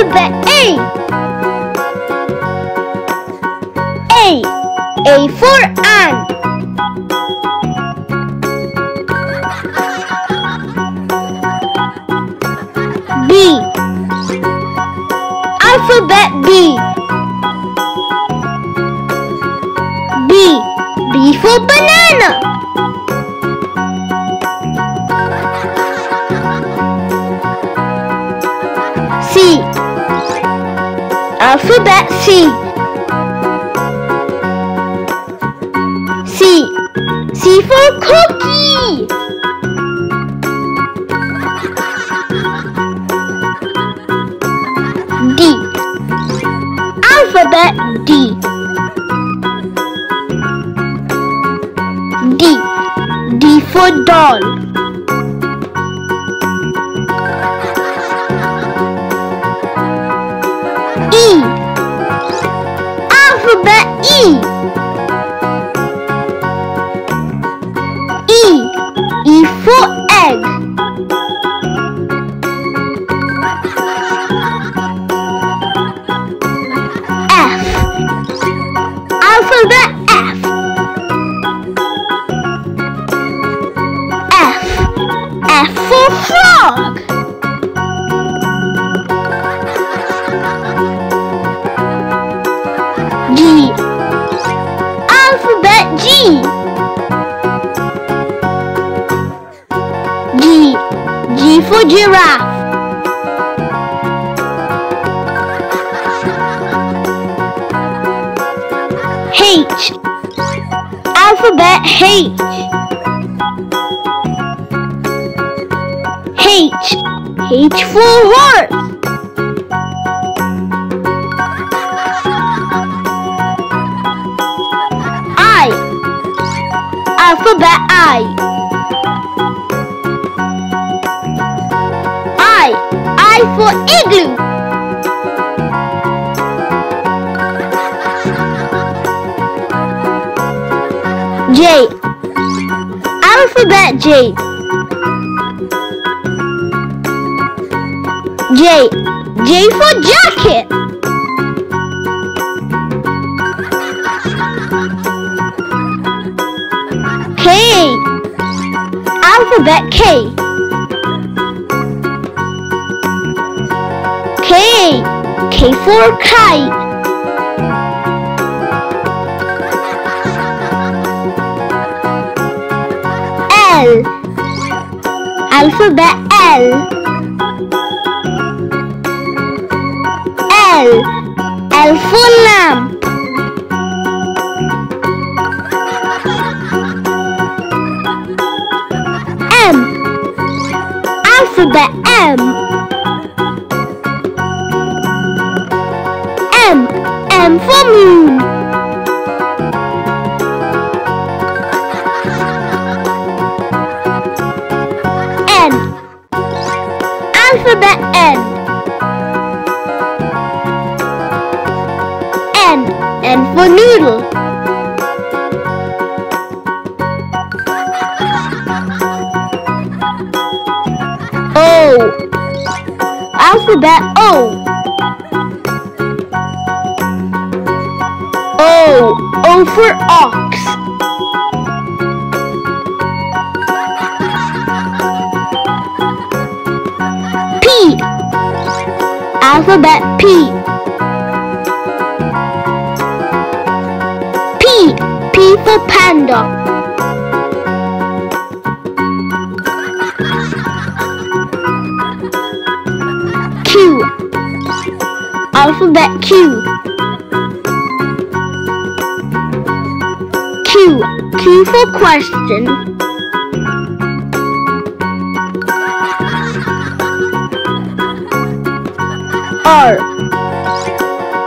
alphabet A. A for ant. B. Alphabet B. B for banana. C. Alphabet C. C for cookie. D. Alphabet D. D for doll. E. Alphabet E. E for egg. F. Alphabet F. F for frog. G. Alphabet G. G for giraffe. H. Alphabet H. H for horse. I. Alphabet I. I for igloo. J. Alphabet J. J for jacket. K. Alphabet K. K for kite. L. Alphabet L. L for lamp. M. Alphabet M. M for moon. N. Alphabet N. N for noodle. O. Alphabet O. O for ox. P. Alphabet P. P for panda. Q. Alphabet Q. Q for question. R.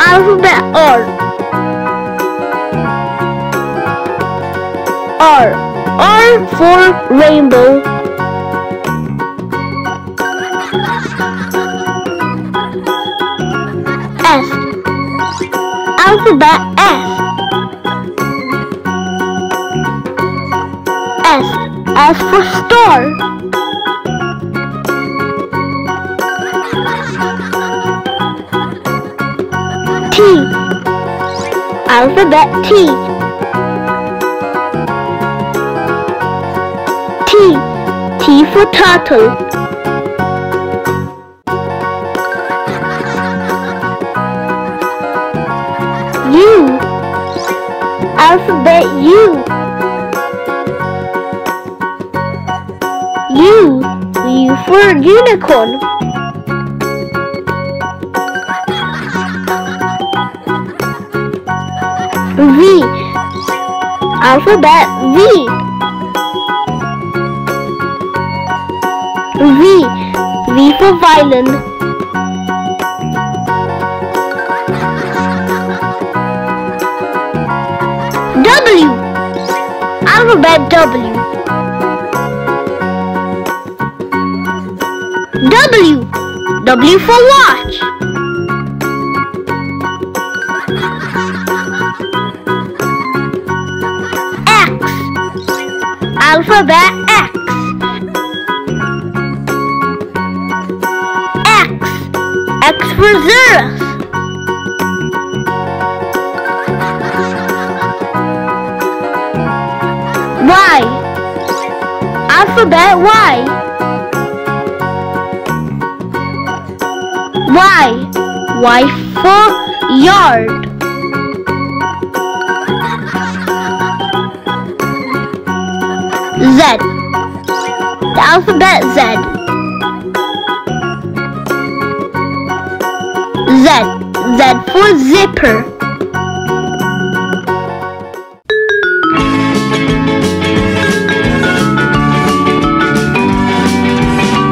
Alphabet R. R for rainbow. S. Alphabet S. S for star. T. Alphabet T. T. T for turtle. U. Alphabet U. U. U for unicorn. V. Alphabet V. V. V for violin. W. Alphabet W. W. W for watch. Alphabet X. X. X for zeros. Y. Alphabet Y. Y. Y for yard. Z. The alphabet Z. Z. Z for zipper.